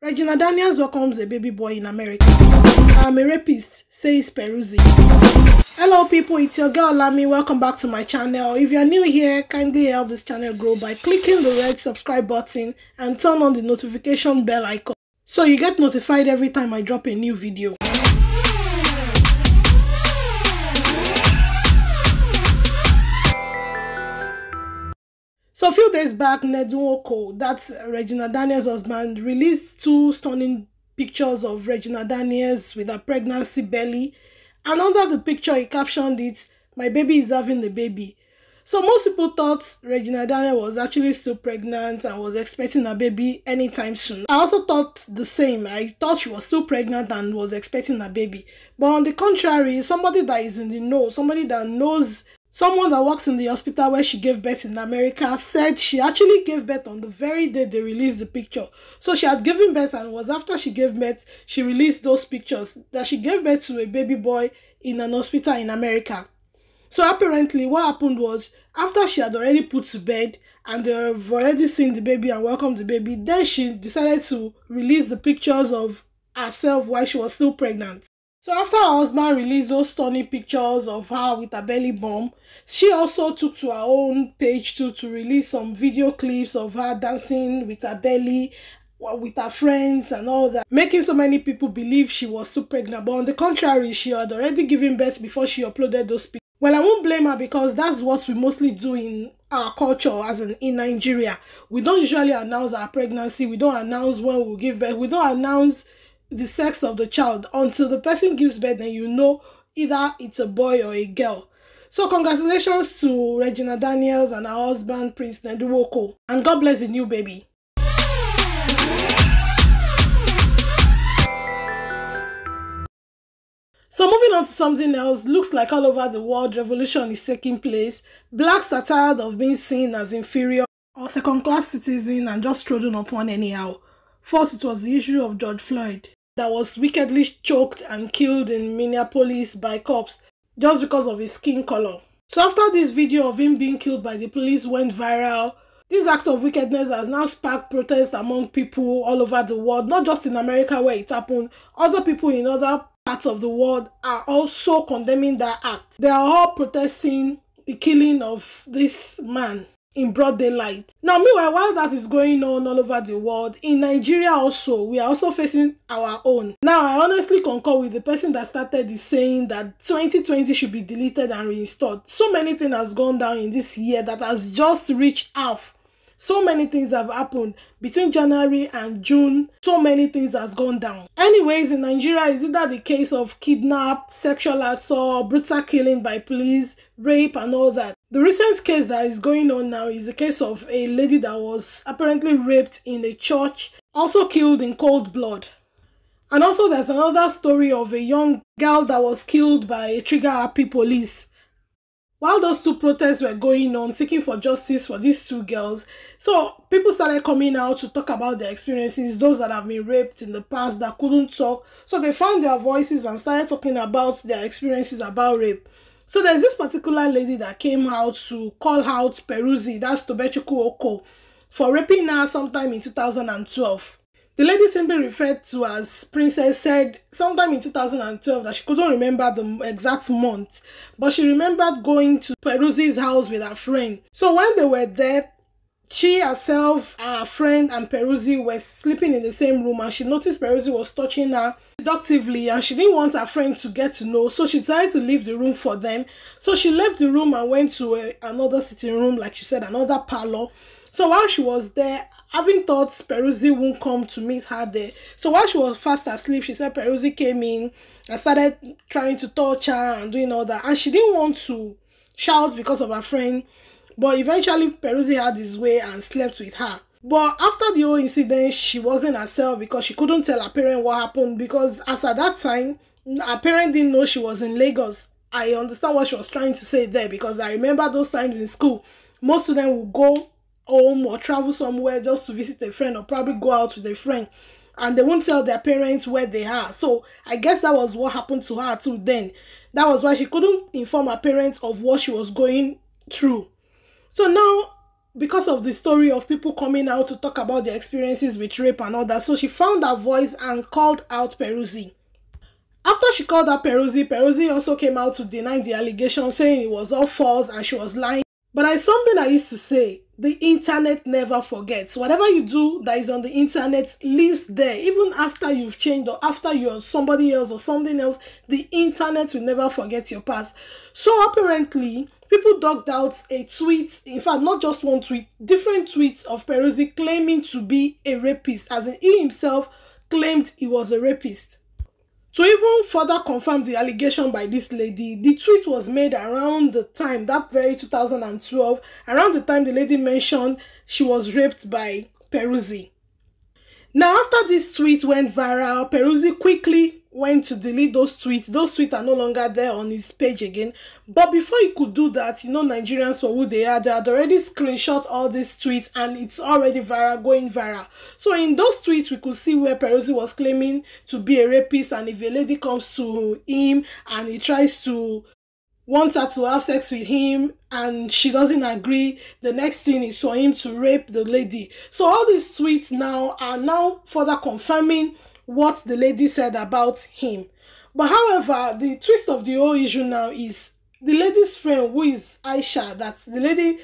Regina Daniels welcomes a baby boy in America. I'm a rapist, says Peruzzi. Hello people, it's your girl Lamy. Welcome back to my channel. If you are new here, kindly help this channel grow by clicking the red subscribe button and turn on the notification bell icon so you get notified every time I drop a new video. So a few days back, Ned Nwoko, that's Regina Daniels' husband, released two stunning pictures of Regina Daniels with her pregnancy belly, and under the picture he captioned it, "My baby is having a baby." So most people thought Regina Daniels was actually still pregnant and was expecting a baby anytime soon. I also thought the same. I thought she was still pregnant and was expecting a baby. But on the contrary, somebody that is in the know, somebody that knows someone that works in the hospital where she gave birth in America said she actually gave birth on the very day they released the picture. So she had given birth, and it was after she gave birth she released those pictures that she gave birth to a baby boy in an hospital in America. So apparently what happened was, after she had already put to bed and they've already seen the baby and welcomed the baby, then she decided to release the pictures of herself while she was still pregnant. So after her husband released those stunning pictures of her with her belly bump, she also took to her own page too to release some video clips of her dancing with her belly, with her friends and all that, making so many people believe she was still pregnant. But on the contrary, she had already given birth before she uploaded those pictures. Well, I won't blame her, because that's what we mostly do in our culture, as in Nigeria. We don't usually announce our pregnancy. We don't announce when we'll give birth. We don't announce the sex of the child until the person gives birth, and you know either it's a boy or a girl. So congratulations to Regina Daniels and her husband Prince Ned Nwoko, and God bless the new baby. So moving on to something else, looks like all over the world revolution is taking place. Blacks are tired of being seen as inferior or second-class citizens and just trodden upon anyhow. First, it was the issue of George Floyd that was wickedly choked and killed in Minneapolis by cops just because of his skin color. So after this video of him being killed by the police went viral, this act of wickedness has now sparked protests among people all over the world, not just in America where it happened. Other people in other parts of the world are also condemning that act. They are all protesting the killing of this man in broad daylight. Now meanwhile, while that is going on all over the world, in Nigeria also, we are also facing our own. Now I honestly concur with the person that started this, saying that 2020 should be deleted and reinstalled. So many things has gone down in this year that has just reached half. So many things have happened between January and June. So many things has gone down. Anyways, in Nigeria, is either the case of kidnap, sexual assault, brutal killing by police, rape and all that. The recent case that is going on now is the case of a lady that was apparently raped in a church, also killed in cold blood. And also there's another story of a young girl that was killed by a trigger-happy police. While those two protests were going on, seeking for justice for these two girls, so people started coming out to talk about their experiences, those that have been raped in the past that couldn't talk. So they found their voices and started talking about their experiences about rape. So there's this particular lady that came out to call out Peruzzi, that's Tobechukwu Okoh, for raping her sometime in 2012. The lady simply referred to as Princess said sometime in 2012 that she couldn't remember the exact month, but she remembered going to Peruzzi's house with her friend. So when they were there, she herself, her friend and Peruzzi were sleeping in the same room, and she noticed Peruzzi was touching her seductively, and she didn't want her friend to get to know, so she decided to leave the room for them. So she left the room and went to another sitting room, like she said, another parlor. So while she was there, having thought Peruzzi won't come to meet her there, so while she was fast asleep, she said Peruzzi came in and started trying to touch her and doing all that, and she didn't want to shout because of her friend. But eventually, Peruzzi had his way and slept with her. But after the whole incident, she wasn't herself because she couldn't tell her parent what happened, because as at that time, her parent didn't know she was in Lagos. I understand what she was trying to say there, because I remember those times in school, most of them would go home or travel somewhere just to visit a friend or probably go out with a friend, and they won't tell their parents where they are. So I guess that was what happened to her too then. That was why she couldn't inform her parents of what she was going through. So now because of the story of people coming out to talk about their experiences with rape and all that, so she found her voice and called out Peruzzi. After she called out Peruzzi, Peruzzi also came out to deny the allegation, saying it was all false and she was lying. But there's something I used to say, the internet never forgets. Whatever you do that is on the internet lives there. Even after you've changed or after you're somebody else or something else, the internet will never forget your past. So apparently, people dug out a tweet, in fact, not just one tweet, different tweets of Peruzzi claiming to be a rapist, as in he himself claimed he was a rapist. To even further confirm the allegation by this lady, the tweet was made around the time, that very 2012, around the time the lady mentioned she was raped by Peruzzi. Now, after this tweet went viral, Peruzzi quickly went to delete those tweets. Those tweets are no longer there on his page again. But before he could do that, you know Nigerians for who they are, they had already screenshot all these tweets and it's already viral, going viral. So in those tweets, we could see where Peruzzi was claiming to be a rapist, and if a lady comes to him and he tries to want her to have sex with him and she doesn't agree, the next thing is for him to rape the lady. So all these tweets now are now further confirming what the lady said about him. But however, the twist of the whole issue now is the lady's friend, who is Aisha, that the lady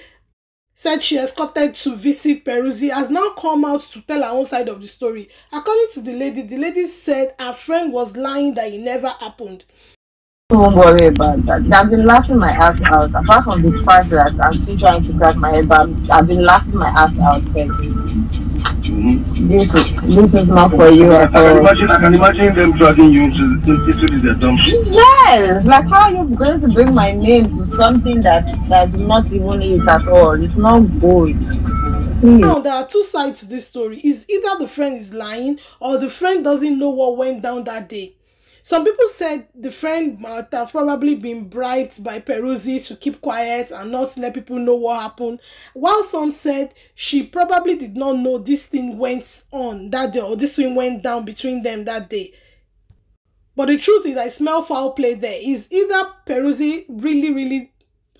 said she escorted to visit Peruzzi, has now come out to tell her own side of the story. According to the lady said her friend was lying, that it never happened. Don't worry about that. I've been laughing my ass out. Apart from the fact that I'm still trying to crack my head, but I've been laughing my ass out. This is not for you at all. I can imagine them dragging you into this assumption. Yes, like how are you going to bring my name to something that's not even it at all? It's not good. Now, there are two sides to this story. It's either the friend is lying or the friend doesn't know what went down that day. Some people said the friend might have probably been bribed by Peruzzi to keep quiet and not let people know what happened, while some said she probably did not know this thing went on that day or this thing went down between them that day. But the truth is, I smell foul play there. Is either Peruzzi really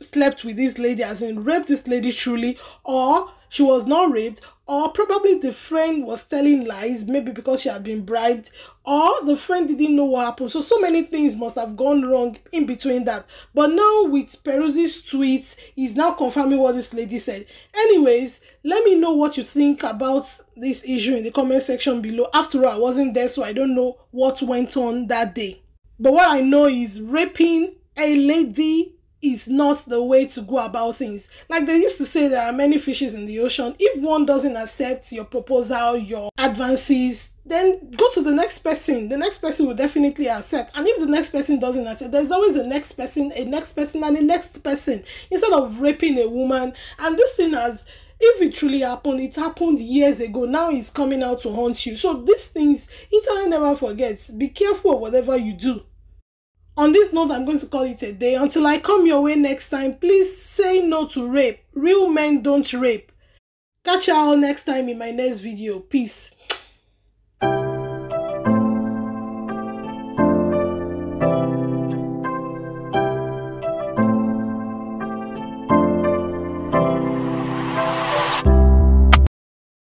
slept with this lady, as in raped this lady truly, or she was not raped, or probably the friend was telling lies, maybe because she had been bribed, or the friend didn't know what happened. So many things must have gone wrong in between that. But now with Peruzzi's tweets, he's now confirming what this lady said. Anyways, let me know what you think about this issue in the comment section below. After all, I wasn't there, so I don't know what went on that day. But what I know is raping a lady is not the way to go about things. Like they used to say, there are many fishes in the ocean. If one doesn't accept your proposal, your advances, then go to the next person. The next person will definitely accept. And if the next person doesn't accept, there's always a next person, and a next person. Instead of raping a woman, and this thing has, if it truly happened, it happened years ago. Now it's coming out to haunt you. So these things, internet never forgets. Be careful of whatever you do. On this note, I'm going to call it a day. Until I come your way next time, please say no to rape. Real men don't rape. Catch you all next time in my next video. Peace.